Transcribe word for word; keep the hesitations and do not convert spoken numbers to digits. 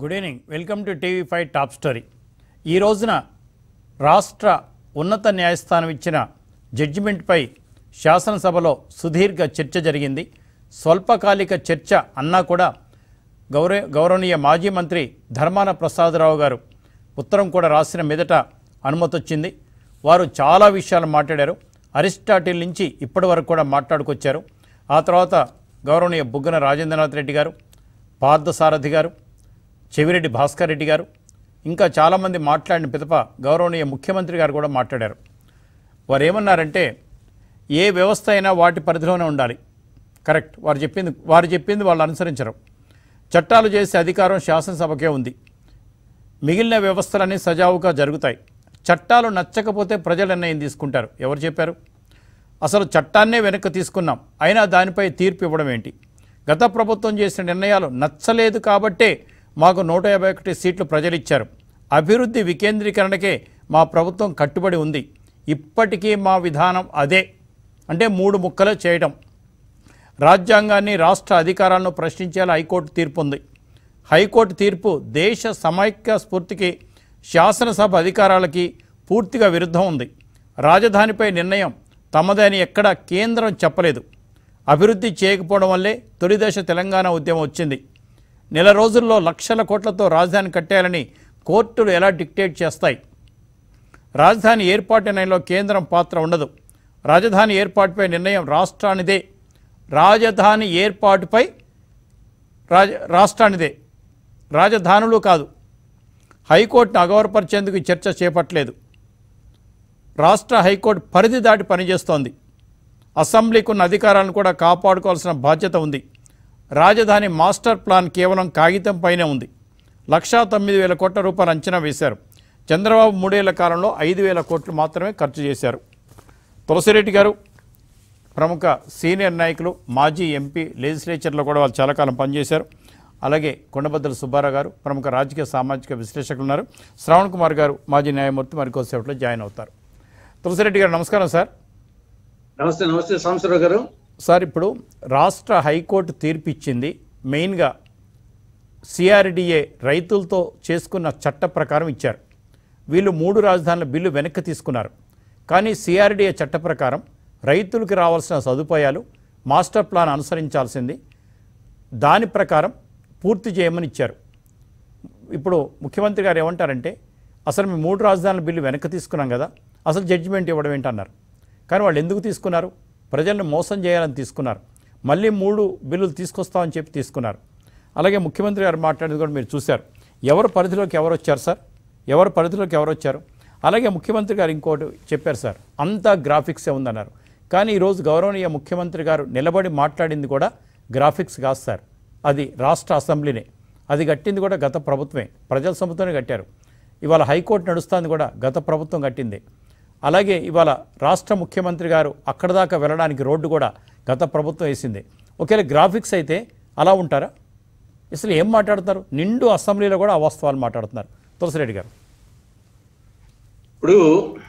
Good evening. Welcome to TV five top story. ఈ రోజున రాష్ట్ర ఉన్నత న్యాయస్థానం ఇచ్చిన జడ్జిమెంట్పై శాసనసభలో సుదీర్ఘ చర్చ జరిగింది. స్వల్పకాలిక చర్చ అన్నా కూడా గౌరవ గౌరవనీయ మాజీ మంత్రి ధర్మాన ప్రసాదరావు గారు ఉత్తరం కూడా రాసిన మీదట అనుమతి వచ్చింది. వారు చాలా విషయాలు మాట్లాడారు. అరిస్టాటిల్ నుంచి ఇప్పటి వరకు కూడా మాట్లాడుకొచ్చారు. ఆ తర్వాత గౌరవనీయ బుగ్గన రాజేంద్రనాథ్ రెడ్డి గారు, పార్థసారథి గారు, చెవిరెడ్డి భాస్కర్ రెడ్డి గారు, ఇంకా చాలామంది మాట్లాడిన పిదప గౌరవనీయ ముఖ్యమంత్రి గారు కూడా మాట్లాడారు. వారు ఏమన్నారంటే, ఏ వ్యవస్థ అయినా వాటి పరిధిలోనే ఉండాలి. కరెక్ట్, వారు చెప్పింది వారు చెప్పింది వాళ్ళు అనుసరించరు. చట్టాలు చేసే అధికారం శాసనసభకే ఉంది. మిగిలిన వ్యవస్థలన్నీ సజావుగా జరుగుతాయి. చట్టాలు నచ్చకపోతే ప్రజలు నిర్ణయం తీసుకుంటారు. ఎవరు చెప్పారు? అసలు చట్టాన్నే వెనక్కి తీసుకున్నాం, అయినా దానిపై తీర్పు ఇవ్వడం ఏంటి? గత ప్రభుత్వం చేసిన నిర్ణయాలు నచ్చలేదు కాబట్టే మాకు నూట యాభై ఒకటి సీట్లు ప్రజలిచ్చారు. అభివృద్ధి వికేంద్రీకరణకే మా ప్రభుత్వం కట్టుబడి ఉంది. ఇప్పటికీ మా విధానం అదే. అంటే మూడు ముక్కలు చేయటం. రాజ్యాంగాన్ని, రాష్ట్ర అధికారాలను ప్రశ్నించేలా హైకోర్టు తీర్పు ఉంది. హైకోర్టు తీర్పు దేశ సమైక్య స్ఫూర్తికి, శాసనసభ అధికారాలకి పూర్తిగా విరుద్ధం ఉంది. రాజధానిపై నిర్ణయం తమదని ఎక్కడా కేంద్రం చెప్పలేదు. అభివృద్ధి చేయకపోవడం వల్లే తొలిదశ తెలంగాణ ఉద్యమం వచ్చింది. నెల రోజుల్లో లక్షల కోట్లతో రాజధాని కట్టేయాలని కోర్టులు ఎలా డిక్టేట్ చేస్తాయి? రాజధాని ఏర్పాటు నిర్ణయంలో కేంద్రం పాత్ర ఉండదు. రాజధాని ఏర్పాటుపై నిర్ణయం రాష్ట్రానిదే. రాజధాని ఏర్పాటుపై రాజ రాష్ట్రానిదే రాజధానులు కాదు. హైకోర్టును అగౌరవపరిచేందుకు చర్చ చేపట్టలేదు. రాష్ట్ర హైకోర్టు పరిధి దాటి పనిచేస్తోంది. అసెంబ్లీకి ఉన్న అధికారాలను కూడా కాపాడుకోవాల్సిన బాధ్యత ఉంది. రాజధాని మాస్టర్ ప్లాన్ కేవలం కాగితం పైనే ఉంది. లక్షా తొమ్మిది వేల కోట్ల రూపాయలు అంచనా వేశారు. చంద్రబాబు మూడేళ్ల కాలంలో ఐదు వేల కోట్లు మాత్రమే ఖర్చు చేశారు. తులసిరెడ్డి గారు ప్రముఖ సీనియర్ నాయకులు, మాజీ ఎంపీ, లెజిస్లేచర్లో కూడా వాళ్ళు చాలా కాలం పనిచేశారు. అలాగే కొండబద్దల సుబ్బారావు గారు ప్రముఖ రాజకీయ సామాజిక విశ్లేషకులు ఉన్నారు. శ్రావణ్ కుమార్ గారు మాజీ న్యాయమూర్తి మరికొద్దిసేపట్లో జాయిన్ అవుతారు. తులసిరెడ్డి గారు నమస్కారం సార్. నమస్తే. నమస్తే సాంబశివరావు గారు. సార్, ఇప్పుడు రాష్ట్ర హైకోర్టు తీర్పిచ్చింది. మెయిన్గా సిఆర్డిఏ రైతులతో చేసుకున్న చట్ట ప్రకారం ఇచ్చారు. వీళ్ళు మూడు రాజధానుల బిల్లు వెనక్కి తీసుకున్నారు. కానీ సిఆర్డిఏ చట్ట ప్రకారం రైతులకు రావాల్సిన సదుపాయాలు మాస్టర్ ప్లాన్ అనుసరించాల్సింది, దాని ప్రకారం పూర్తి చేయమని ఇచ్చారు. ఇప్పుడు ముఖ్యమంత్రి గారు ఏమంటారంటే, అసలు మేము మూడు రాజధానుల బిల్లు వెనక్కి తీసుకున్నాం కదా, అసలు జడ్జిమెంట్ ఇవ్వడం ఏంటన్నారు. కానీ వాళ్ళు ఎందుకు తీసుకున్నారు? ప్రజలను మోసం చేయాలని తీసుకున్నారు. మళ్ళీ మూడు బిల్లులు తీసుకొస్తామని చెప్పి తీసుకున్నారు. అలాగే ముఖ్యమంత్రి గారు మాట్లాడేది కూడా మీరు చూశారు. ఎవరు పరిధిలోకి ఎవరు వచ్చారు సార్? ఎవరు పరిధిలోకి ఎవరు వచ్చారు? అలాగే ముఖ్యమంత్రి గారు ఇంకోటి చెప్పారు సార్, అంతా గ్రాఫిక్సే ఉందన్నారు. కానీ ఈరోజు గౌరవనీయ ముఖ్యమంత్రి గారు నిలబడి మాట్లాడింది కూడా గ్రాఫిక్స్ కాదు సార్. అది రాష్ట్ర అసెంబ్లీనే. అది కట్టింది కూడా గత ప్రభుత్వమే, ప్రజల సొమ్ముతోనే కట్టారు. ఇవాళ హైకోర్టు నడుస్తుంది కూడా గత ప్రభుత్వం కట్టిందే. అలాగే ఇవాళ రాష్ట్ర ముఖ్యమంత్రి గారు అక్కడ దాకా వెళ్ళడానికి రోడ్డు కూడా గత ప్రభుత్వం వేసింది. ఒకవేళ గ్రాఫిక్స్ అయితే అలా ఉంటారా? అసలు ఏం మాట్లాడుతున్నారు? నిండు అసెంబ్లీలో కూడా అవాస్తవాలు మాట్లాడుతున్నారు. తులసిరెడ్డి గారు, ఇప్పుడు